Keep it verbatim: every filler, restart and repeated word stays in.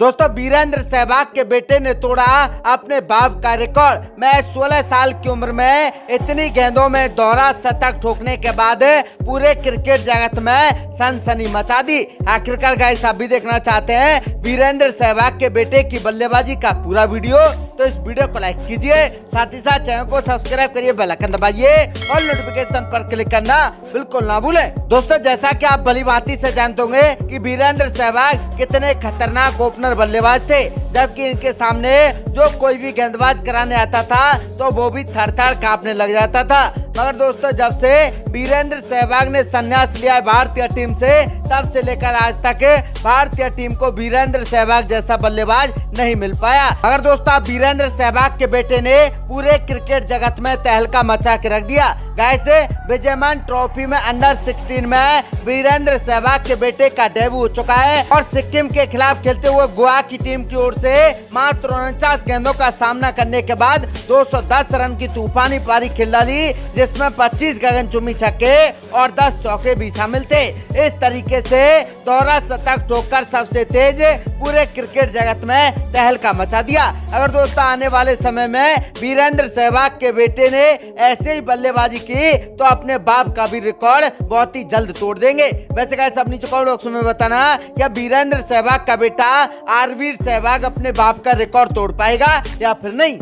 दोस्तों वीरेंद्र सहवाग के बेटे ने तोड़ा अपने बाप का रिकॉर्ड। मैं सोलह साल की उम्र में इतनी गेंदों में दोहरा शतक ठोकने के बाद पूरे क्रिकेट जगत में सनसनी मचा दी। आखिरकार गाइस आप भी देखना चाहते हैं वीरेंद्र सहवाग के बेटे की बल्लेबाजी का पूरा वीडियो, तो इस वीडियो को लाइक कीजिए, साथ ही साथ चैनल को सब्सक्राइब करिए, बेल आइकन दबाइए और नोटिफिकेशन पर क्लिक करना बिल्कुल ना भूले। दोस्तों जैसा कि आप भलीभांति से जानते होंगे कि वीरेंद्र सहवाग कितने खतरनाक ओपनर बल्लेबाज थे, जबकि इनके सामने जो कोई भी गेंदबाज कराने आता था तो वो भी थरथर कांपने लग जाता था। मगर दोस्तों जब से वीरेंद्र सहवाग ने संन्यास लिया है भारतीय टीम से, तब से लेकर आज तक भारतीय टीम को वीरेंद्र सहवाग जैसा बल्लेबाज नहीं मिल पाया। अगर दोस्तों आप वीरेंद्र सहवाग के बेटे ने पूरे क्रिकेट जगत में तहलका मचा के रख दिया। गाइस विजयन ट्रॉफी में अंडर सोलह में वीरेंद्र सहवाग के बेटे का डेब्यू हो चुका है और सिक्किम के खिलाफ खेलते हुए गोवा की टीम की ओर से मात्र उनचास गेंदों का सामना करने के बाद दो सौ दस रन की तूफानी पारी खेल डाली, जिसमें पच्चीस गगनचुम्बी छक्के और दस चौके भी शामिल थे। इस तरीके से दोहरा शतक ठोककर सबसे तेज पूरे क्रिकेट जगत में तहलका मचा दिया। अगर दोस्तों आने वाले समय में वीरेंद्र सहवाग के बेटे ने ऐसे ही बल्लेबाजी की तो अपने बाप का भी रिकॉर्ड बहुत ही जल्द तोड़ देंगे। वैसे गाइस सब नीचे कमेंट बॉक्स में बताना क्या वीरेंद्र सहवाग का बेटा आरवीर सहवाग अपने बाप का रिकॉर्ड तोड़ पाएगा या फिर नहीं।